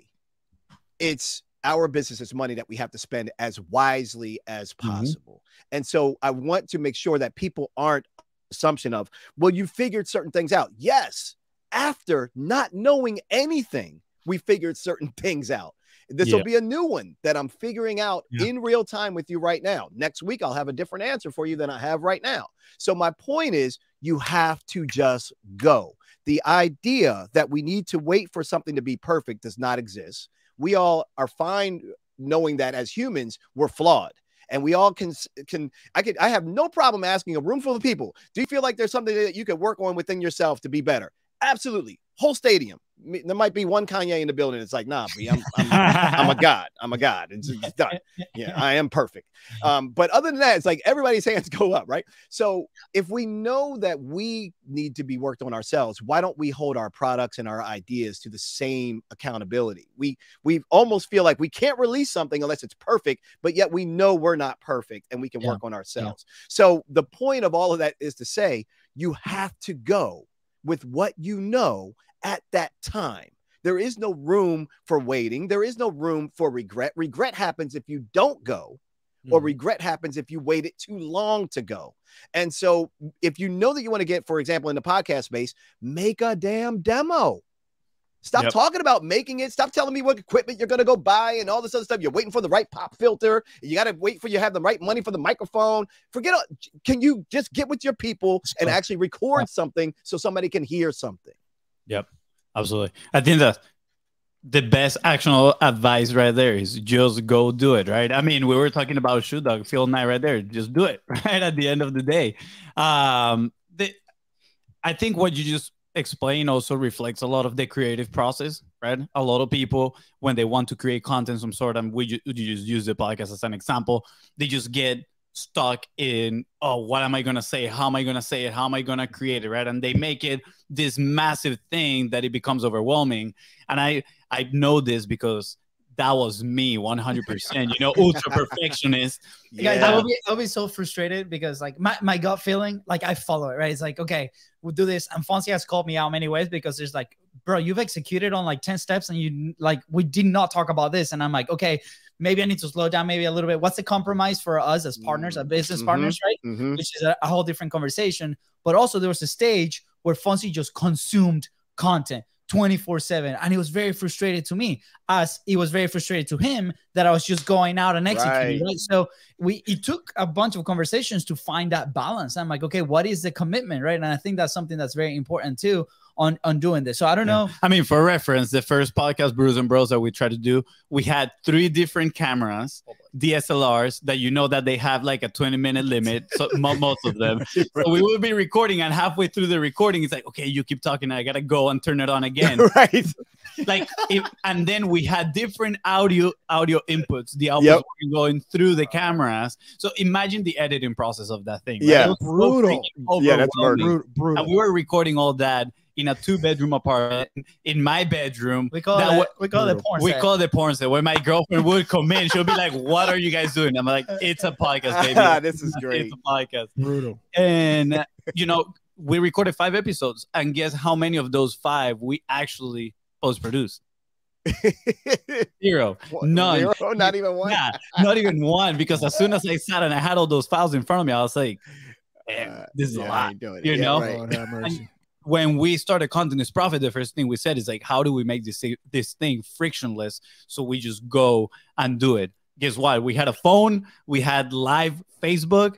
it's our business, it's money that we have to spend as wisely as possible. And so I want to make sure that people aren't assumption of, well, you figured certain things out. Yes, after not knowing anything, we figured certain things out. This will be a new one that I'm figuring out in real time with you right now. Next week, I'll have a different answer for you than I have right now. So my point is, you have to just go. The idea that we need to wait for something to be perfect does not exist. We all are fine knowing that as humans, we're flawed. And we all I have no problem asking a room full of people, do you feel like there's something that you could work on within yourself to be better? Absolutely. Whole stadium. There might be one Kanye in the building. It's like, nah, I'm a god. I'm a god. It's done. Yeah, I am perfect. But other than that, it's like everybody's hands go up, right? So if we know that we need to be worked on ourselves, why don't we hold our products and our ideas to the same accountability? We almost feel like we can't release something unless it's perfect, but yet we know we're not perfect and we can work on ourselves. So the point of all of that is to say, you have to go with what you know at that time. There is no room for waiting. There is no room for regret. Regret happens if you don't go, or regret happens if you waited too long to go. And so if you know that you want to get, for example, in the podcast space, make a damn demo. Stop talking about making it. Stop telling me what equipment you're going to go buy and all this other stuff. You're waiting for the right pop filter. You got to wait for you have the right money for the microphone. Forget all. Can you just get with your people and actually record something so somebody can hear something? Yep, absolutely. I think that the best actionable advice right there is just go do it, right? I mean, we were talking about Shoe Dog, Phil Knight right there. Just do it, right? At the end of the day. I think what you just explain also reflects a lot of the creative process, right? A lot of people, when they want to create content of some sort, and we just use the podcast as an example, they just get stuck in, oh, what am I going to say? How am I going to say it? How am I going to create it, right? And they make it this massive thing that it becomes overwhelming. And I know this because that was me 100%, you know, ultra perfectionist. Yeah. Guys, I'll be so frustrated because like my gut feeling, like I follow it, right? It's like, okay, we'll do this. And Fonzie has called me out many ways because there's like, bro, you've executed on like 10 steps and you like, we did not talk about this. And I'm like, okay, maybe I need to slow down maybe a little bit. What's the compromise for us as partners, as business partners, right? Which is a whole different conversation. But also there was a stage where Fonzie just consumed content 24/7, and it was very frustrated to me, as it was very frustrated to him that I was just going out and executing. Right? So it took a bunch of conversations to find that balance. I'm like, okay, what is the commitment, right? And I think that's something that's very important too on doing this. So I don't know. I mean, for reference, the first podcast, Brews and Bros, that we tried to do, we had 3 different cameras. DSLRs that you know that they have like a 20-minute limit, so most of them. Right. So we will be recording, and halfway through the recording, it's like, okay, you keep talking, I gotta go and turn it on again. Right. Like, and then we had different audio inputs. The audio were going through the cameras. So imagine the editing process of that thing. Right? Yeah, it was brutal. So yeah, that's brutal. And we were recording all that in a 2-bedroom apartment in my bedroom. We call it porn set. When my girlfriend would come in, she'll be like, "What are you guys doing?" I'm like, "It's a podcast, baby." This is great. It's a podcast. Brutal. And you know, we recorded 5 episodes, and guess how many of those 5 we actually post-produced? Zero. None. Zero? Not even one. Yeah, not even one. Because as soon as I sat and I had all those files in front of me, I was like, "This is a lot." You know. Right. And when we started Content Is Profit, the first thing we said is like, how do we make this thing frictionless? So we just go and do it. Guess what? We had a phone, we had live Facebook,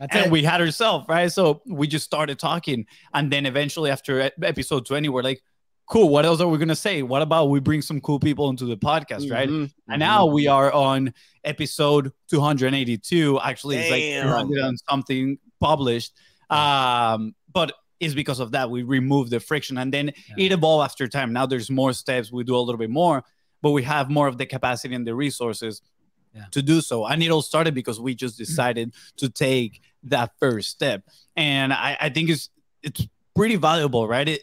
and we had ourselves, right? So we just started talking. And then eventually after episode 20, we're like, cool, what else are we going to say? What about we bring some cool people into the podcast, right? And now we are on episode 282. Actually, it's like 200 and something published. But is because of that we remove the friction, and then it evolved after time. Now there's more steps, we do a little bit more, but we have more of the capacity and the resources to do so. And it all started because we just decided to take that first step. And I think it's pretty valuable, right?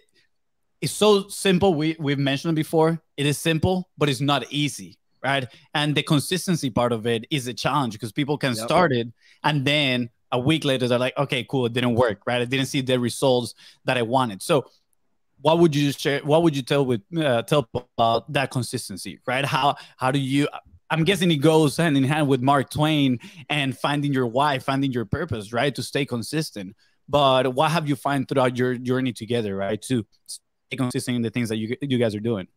It's so simple. We've mentioned it before. It is simple, but it's not easy, right? And the consistency part of it is a challenge, because people can start it and then a week later, they're like, okay, cool, it didn't work, right? I didn't see the results that I wanted. So what would you share? What would you tell about that consistency, right? How do you, I'm guessing it goes hand in hand with Mark Twain and finding your why, finding your purpose, right? To stay consistent. But what have you found throughout your journey together, right? To stay consistent in the things that you guys are doing.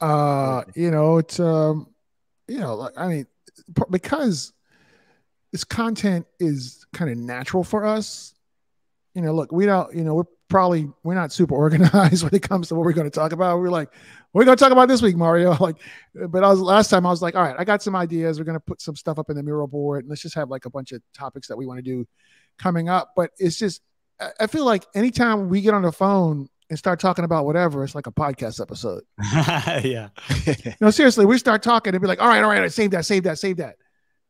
You know, it's, you know, I mean, because this content is kind of natural for us. You know, look, we don't, you know, we're not super organized when it comes to what we're going to talk about. We're like, what are we going to talk about this week, Mario? Like, but last time I was like, all right, I got some ideas. We're going to put some stuff up in the mural board, and let's just have like a bunch of topics that we want to do coming up. But it's just, I feel like anytime we get on the phone and start talking about whatever, it's like a podcast episode. No, seriously, we start talking and be like, all right, save that.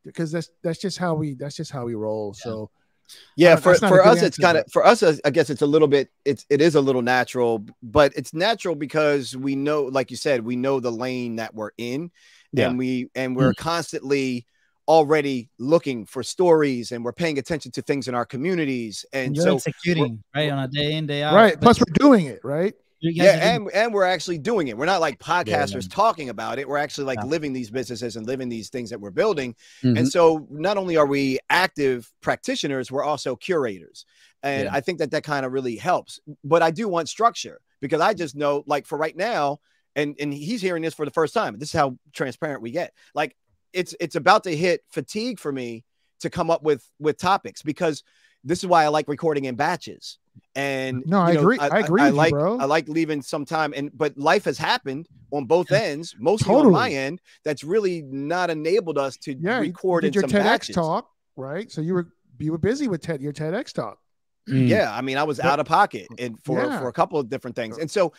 Because that's just how we roll. So yeah, for us, it's kind of, for us, I guess it's a little bit, it is a little natural, but it's natural because we know, like you said, we know the lane that we're in, and we're constantly already looking for stories, and we're paying attention to things in our communities. And so executing right on a day in, day out. Right. Plus we're doing it, right? Yeah, and we're actually doing it. We're not like podcasters talking about it. We're actually like living these businesses and living these things that we're building. And so not only are we active practitioners, we're also curators. And I think that kind of really helps. But I do want structure, because I just know, like, for right now, and he's hearing this for the first time, this is how transparent we get. Like, it's about to hit fatigue for me to come up with topics, because this is why I like recording in batches. And no, I agree. I like leaving some time, but life has happened on both ends, mostly on my end, that's really not enabled us to record in some batches. You did your TEDx talk, right? So you were busy with your TEDx talk. Yeah, I mean, I was out of pocket and for a couple of different things, and so.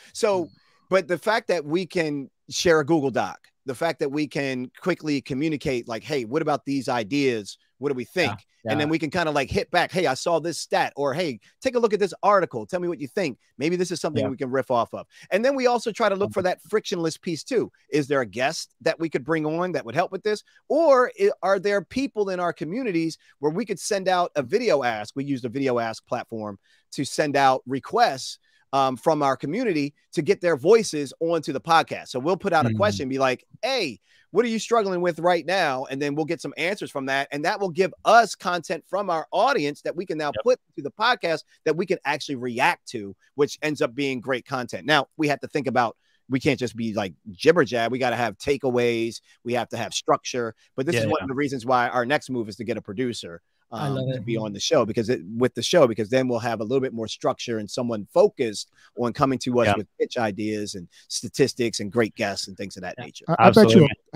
But the fact that we can share a Google Doc, the fact that we can quickly communicate, like, hey, what about these ideas? What do we think? And then we can kind of like hit back. Hey, I saw this stat, or hey, take a look at this article. Tell me what you think. Maybe this is something we can riff off of. And then we also try to look for that frictionless piece too. Is there a guest that we could bring on that would help with this? Or are there people in our communities where we could send out a video ask? We used a video ask platform to send out requests from our community to get their voices onto the podcast. So we'll put out a question, be like, hey, what are you struggling with right now? And then we'll get some answers from that. And that will give us content from our audience that we can now put to the podcast that we can actually react to, which ends up being great content. Now, we have to think about, we can't just be like jibber jab. We got to have takeaways. We have to have structure. But this is one of the reasons why our next move is to get a producer. I love it. To be on the show, because because then we'll have a little bit more structure and someone focused on coming to us with pitch ideas and statistics and great guests and things of that nature. I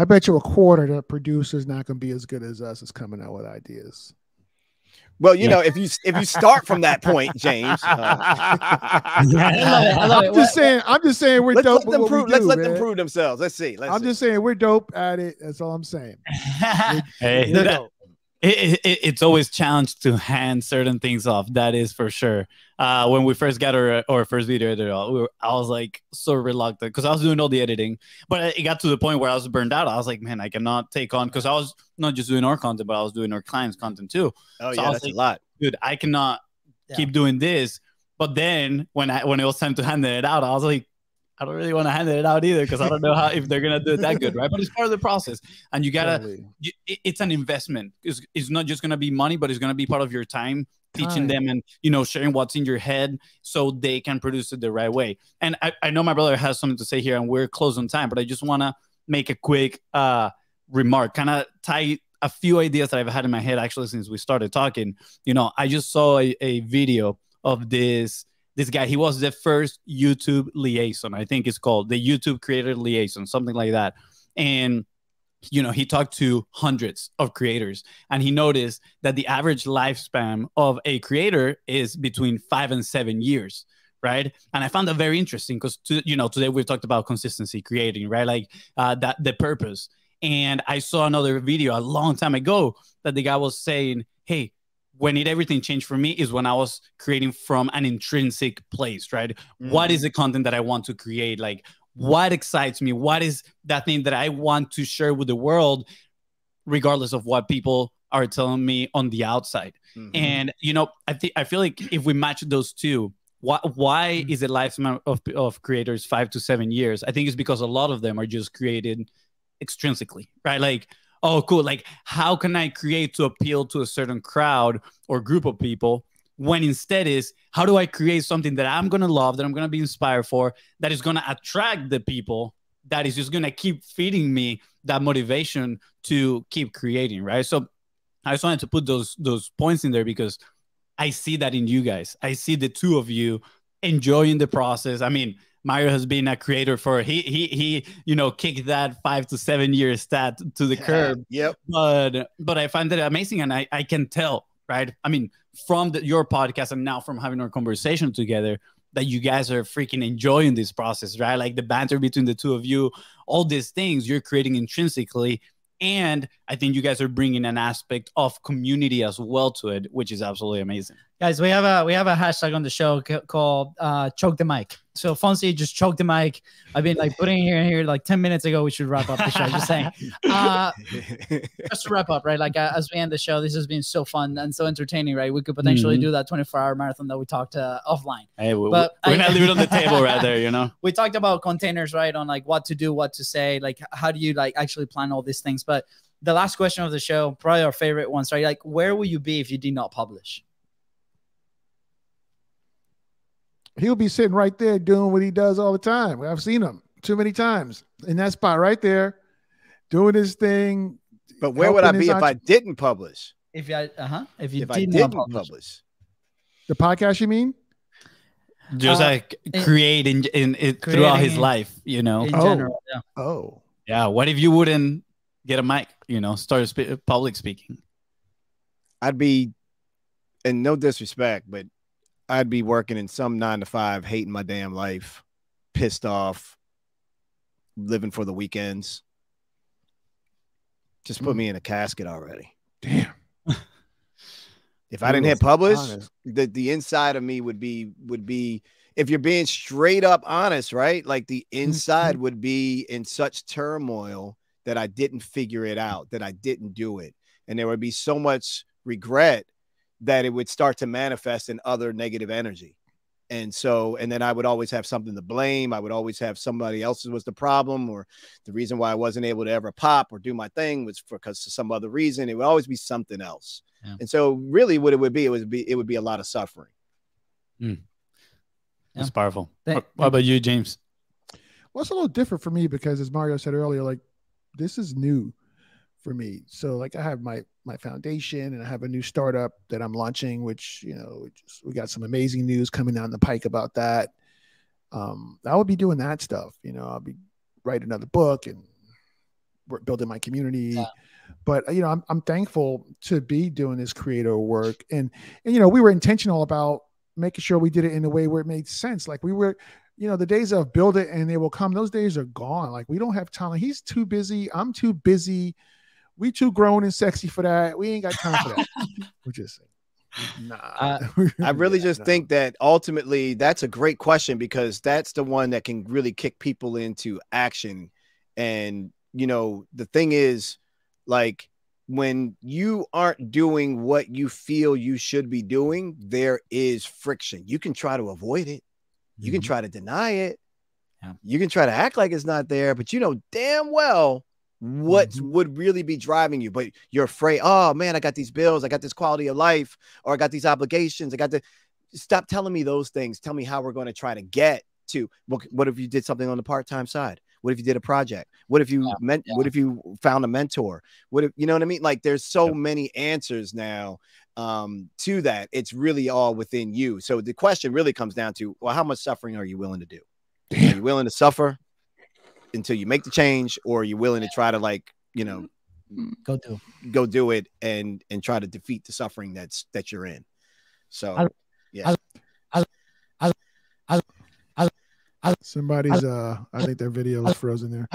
bet you a quarter that producer's not going to be as good as us is coming out with ideas. Well, you know, if you start from that point, James. I'm just saying we're dope. Let's let them prove themselves. Let's see. I'm just saying we're dope at it. That's all I'm saying. It's always challenged to hand certain things off. That is for sure. When we first got our first video editor, I was like so reluctant because I was doing all the editing, but it got to the point where I was burned out. I was like, man, I cannot take on, because I was not just doing our content, but I was doing our clients' content too. Oh, so yeah, that's like, a lot. Dude, I cannot keep doing this. But then when it was time to hand it out, I was like, I don't really want to hand it out either, because I don't know how if they're going to do it that good, right? But it's part of the process. And you got to, it's an investment. It's not just going to be money, but it's going to be part of your time, teaching them and, you know, sharing what's in your head so they can produce it the right way. And I know my brother has something to say here and we're close on time, but I just want to make a quick remark, kind of tie a few ideas that I've had in my head actually since we started talking. You know, I just saw a video of this guy. He was the first YouTube liaison. I think it's called the YouTube creator liaison, something like that. And, you know, he talked to hundreds of creators and he noticed that the average lifespan of a creator is between 5 and 7 years. Right. And I found that very interesting because, you know, today we've talked about consistency creating, right? Like the purpose. And I saw another video a long time ago that the guy was saying, hey, everything changed for me is when I was creating from an intrinsic place, right? What is the content that I want to create? Like, what excites me? What is that thing that I want to share with the world, regardless of what people are telling me on the outside? And, you know, I feel like if we match those two, why is the lifespan of creators 5 to 7 years? I think it's because a lot of them are just created extrinsically, right? Like, oh, cool. Like, how can I create to appeal to a certain crowd or group of people when instead is, how do I create something that I'm going to love, that I'm going to be inspired for, that is going to attract the people that is just going to keep feeding me that motivation to keep creating, right? So I just wanted to put those points in there because I see that in you guys. I see the two of you enjoying the process. I mean, Mario has been a creator for he you know, kicked that 5 to 7 year stat to the curb. Yep. But I find that amazing, and I can tell, right? I mean, from your podcast and now from having our conversation together, that you guys are freaking enjoying this process, right? Like the banter between the two of you, all these things you're creating intrinsically, and I think you guys are bringing an aspect of community as well to it, which is absolutely amazing. Guys, we have a hashtag on the show called Choke the Mic. So Fonzie just choked the mic. I've been like putting it here and here like 10 minutes ago. We should wrap up the show. Just saying. Just to wrap up, right? Like as we end the show, this has been so fun and so entertaining, right? We could potentially do that 24-hour marathon that we talked offline. Hey, we're going to leave it on the table right there, you know? We talked about containers, right? On like what to do, what to say, like how do you like actually plan all these things? But the last question of the show, probably our favorite ones, right? Like, where would you be if you did not publish? He'll be sitting right there doing what he does all the time. I've seen him too many times in that spot right there doing his thing. But where would I be if I didn't publish? If I didn't publish. The podcast, you mean? Just like creating throughout his life, you know? In general. Yeah. Oh. Yeah. What if you wouldn't get a mic, you know, start public speaking? I'd be, and no disrespect, but I'd be working in some 9-to-5, hating my damn life, pissed off, living for the weekends. Just put me in a casket already. Damn. If I didn't hit publish, the inside of me would be, if you're being straight up honest, right? Like the inside would be in such turmoil that I didn't figure it out, that I didn't do it. And there would be so much regret that it would start to manifest in other negative energy. And then I would always have something to blame. I would always have somebody else's was the problem, or the reason why I wasn't able to ever pop or do my thing was because of some other reason. It would always be something else. Yeah. And so really what it would be a lot of suffering. That's powerful. What about you, James? Well, it's a little different for me because, as Mario said earlier, like this is new for me. So like I have my foundation and I have a new startup that I'm launching, which, you know, we got some amazing news coming down the pike about that. I will be doing that stuff. You know, I'll be writing another book and building my community. Yeah. But, you know, I'm thankful to be doing this creative work. And, you know, we were intentional about making sure we did it in a way where it made sense. Like we were, you know, the days of build it and they will come, those days are gone. Like we don't have time. He's too busy. I'm too busy. We too grown and sexy for that. We ain't got time for that. We're just saying, nah. I really think that ultimately that's a great question, because that's the one that can really kick people into action. And, you know, the thing is, like, when you aren't doing what you feel you should be doing, there is friction. You can try to avoid it. You can try to deny it. Yeah. You can try to act like it's not there, but you know damn well what would really be driving you. But you're afraid, oh man, I got these bills, I got this quality of life, or I got these obligations. I got to stop telling me those things. Tell me how we're going to try to get to. What if you did something on the part-time side? What if you did a project? What if you what if you found a mentor? What if, you know what I mean? Like there's so many answers now to that. It's really all within you. So the question really comes down to, well, how much suffering are you willing to do? Are you willing to suffer until you make the change, or are you willing to try to, like, you know, go do it and try to defeat the suffering that you're in? So somebody's I think their video is frozen there.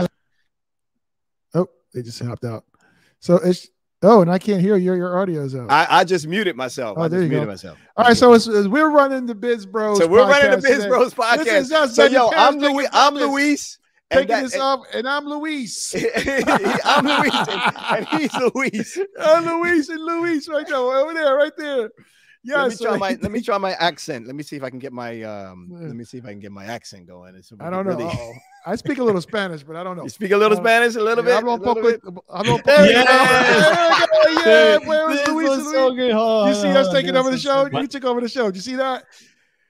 Oh, they just hopped out. So it's and I can't hear your audio's out. I just muted myself. Oh, I just muted myself. All right, so we're running the Biz Bros. So we're running the Biz Bros podcast. This is us, so yo, I'm Luis. Taking this off, and I'm Luis. I'm Luis, and he's Luis. I'm Luis and Luis right now, over there, right there. Yeah, let me try my accent. Let me see if I can get my accent going. I don't know. Uh-oh. I speak a little Spanish, but I don't know. You speak a little Spanish, a little bit. You see us taking over the show? You took over the show. Did you see that?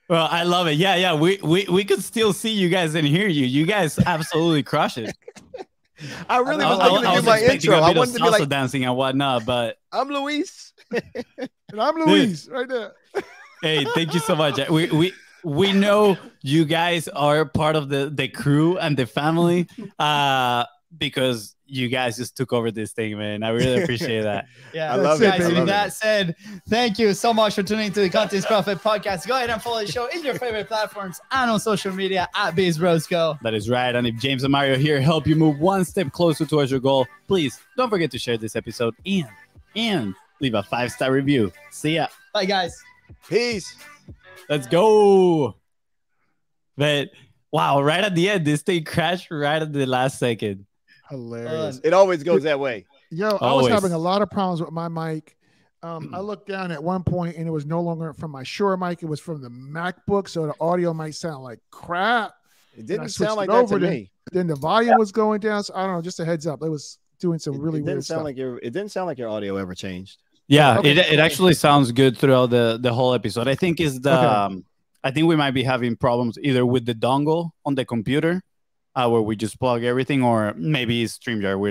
Well, I love it. Yeah, yeah. We could still see you guys and hear you. You guys absolutely crush it. I really was looking to do my intro. I wanted to be like dancing and whatnot, but I'm Luis. And I'm Luis, dude, right there. Hey, thank you so much. We know you guys are part of the crew and the family, because you guys just took over this thing, man. I really appreciate that. Yeah, I love it. Guys, with that said, thank you so much for tuning to the Content Is Profit podcast. Go ahead and follow the show in your favorite platforms and on social media at Biz Bros Co. That is right. And if James and Mario here help you move one step closer towards your goal, please don't forget to share this episode and leave a 5-star review. See ya. Bye, guys. Peace. Let's go. But wow, right at the end, this thing crashed right at the last second. Hilarious. It always goes that way. Yo, always. I was having a lot of problems with my mic. I looked down at one point and it was no longer from my Shure mic. It was from the MacBook. So the audio might sound like crap. It didn't sound like that to me. Then the volume was going down. So I don't know, just a heads up. It was doing some really weird stuff. It didn't sound like your audio ever changed. Yeah, okay. it actually sounds good throughout the whole episode. I think is the I think we might be having problems either with the dongle on the computer, where we just plug everything, or maybe StreamYard.